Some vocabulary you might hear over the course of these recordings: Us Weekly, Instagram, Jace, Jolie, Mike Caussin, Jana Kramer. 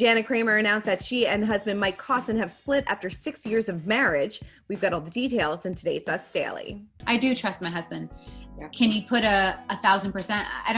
Jana Kramer announced that she and husband Mike Caussin have split after 6 years of marriage. We've got all the details in today's Us Daily. I do trust my husband. Yeah. Can you put a 1,000%? I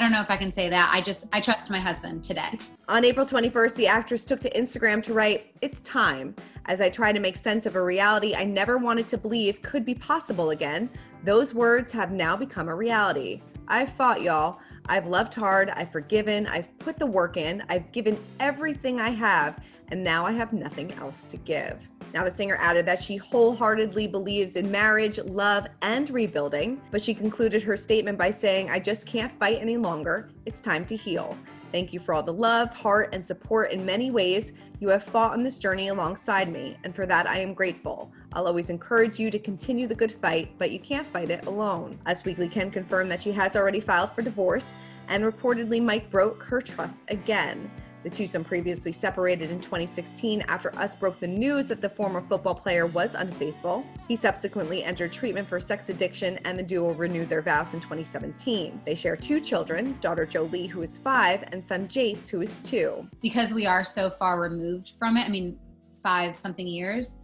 don't know if I can say that. I trust my husband today. On April 21st, the actress took to Instagram to write, "It's time. As I try to make sense of a reality I never wanted to believe could be possible again, those words have now become a reality. I've fought, y'all. I've loved hard, I've forgiven, I've put the work in, I've given everything I have, and now I have nothing else to give." Now the singer added that she wholeheartedly believes in marriage, love, and rebuilding, but she concluded her statement by saying, "I just can't fight any longer. It's time to heal. Thank you for all the love, heart, and support in many ways you have fought on this journey alongside me, and for that I am grateful. I'll always encourage you to continue the good fight, but you can't fight it alone." Us Weekly can confirm that she has already filed for divorce, and reportedly Mike broke her trust again. The twosome previously separated in 2016 after Us broke the news that the former football player was unfaithful. He subsequently entered treatment for sex addiction, and the duo renewed their vows in 2017. They share 2 children, daughter Jolie, who is 5, and son Jace, who is 2. Because we are so far removed from it, I mean, 5-something years,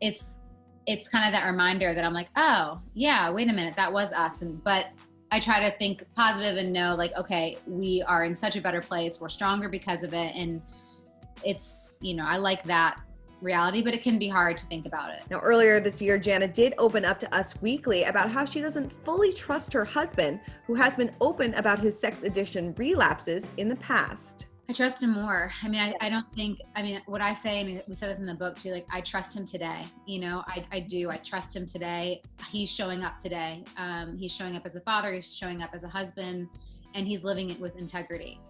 it's kind of that reminder that I'm like, oh, yeah, wait a minute, that was us. But I try to think positive and know, like, okay, we are in such a better place. We're stronger because of it. And it's, you know, I like that reality, but it can be hard to think about it. Now, earlier this year, Jana did open up to Us Weekly about how she doesn't fully trust her husband, who has been open about his sex addiction relapses in the past. I trust him more. I mean, I don't think, I mean, what I say, and we said this in the book too, like, I trust him today. You know, I do. I trust him today. He's showing up today. He's showing up as a father. He's showing up as a husband, and he's living it with integrity.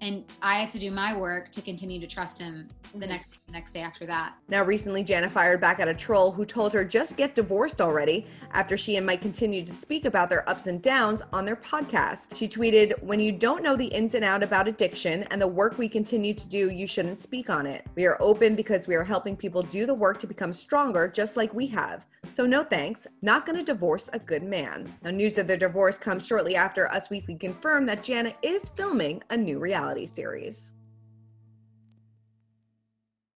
And I have to do my work to continue to trust him the next day after that. Now, recently, Jana fired back at a troll who told her just get divorced already after she and Mike continued to speak about their ups and downs on their podcast. She tweeted, "When you don't know the ins and outs about addiction and the work we continue to do, you shouldn't speak on it. We are open because we are helping people do the work to become stronger just like we have. So no thanks, not gonna divorce a good man." Now, news of their divorce comes shortly after Us Weekly confirmed that Jana is filming a new reality series.